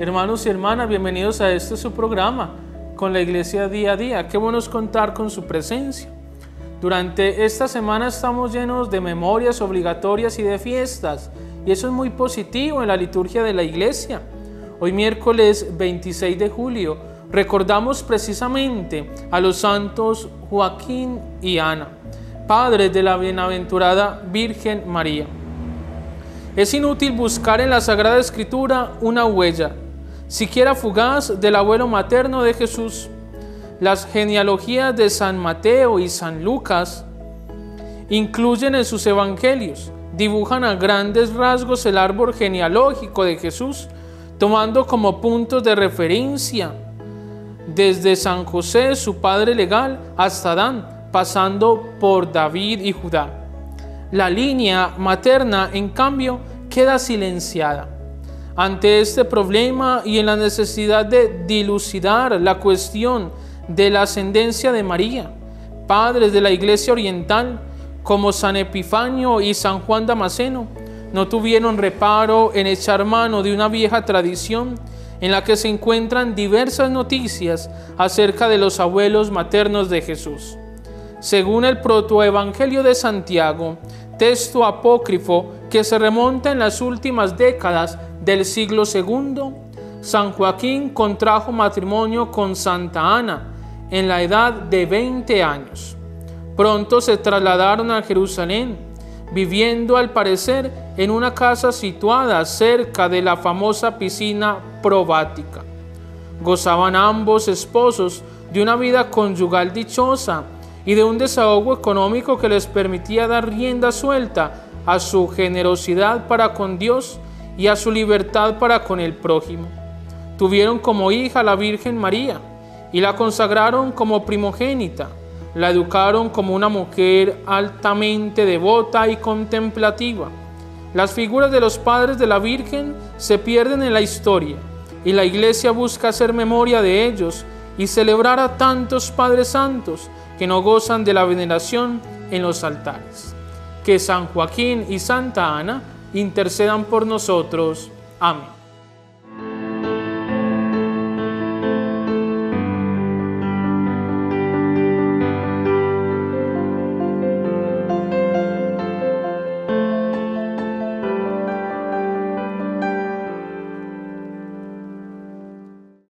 Hermanos y hermanas, bienvenidos a este su programa, Con la Iglesia Día a Día. Qué bueno es contar con su presencia. Durante esta semana estamos llenos de memorias obligatorias y de fiestas, y eso es muy positivo en la liturgia de la Iglesia. Hoy miércoles 26 de julio recordamos precisamente a los santos Joaquín y Ana, padres de la bienaventurada Virgen María. Es inútil buscar en la Sagrada Escritura una huella, siquiera fugaz, del abuelo materno de Jesús. Las genealogías de San Mateo y San Lucas incluyen en sus evangelios, dibujan a grandes rasgos el árbol genealógico de Jesús, tomando como puntos de referencia desde San José, su padre legal, hasta Adán, pasando por David y Judá. La línea materna, en cambio, queda silenciada. Ante este problema y en la necesidad de dilucidar la cuestión de la ascendencia de María, padres de la Iglesia oriental como San Epifanio y San Juan Damasceno no tuvieron reparo en echar mano de una vieja tradición en la que se encuentran diversas noticias acerca de los abuelos maternos de Jesús. Según el Protoevangelio de Santiago, texto apócrifo que se remonta en las últimas décadas del siglo II, San Joaquín contrajo matrimonio con Santa Ana en la edad de 20 años. Pronto se trasladaron a Jerusalén, viviendo al parecer en una casa situada cerca de la famosa piscina probática. Gozaban ambos esposos de una vida conyugal dichosa y de un desahogo económico que les permitía dar rienda suelta a su generosidad para con Dios y a su libertad para con el prójimo. Tuvieron como hija a la Virgen María y la consagraron como primogénita. La educaron como una mujer altamente devota y contemplativa. Las figuras de los padres de la Virgen se pierden en la historia y la Iglesia busca hacer memoria de ellos y celebrar a tantos padres santos que no gozan de la veneración en los altares. Que San Joaquín y Santa Ana intercedan por nosotros. Amén.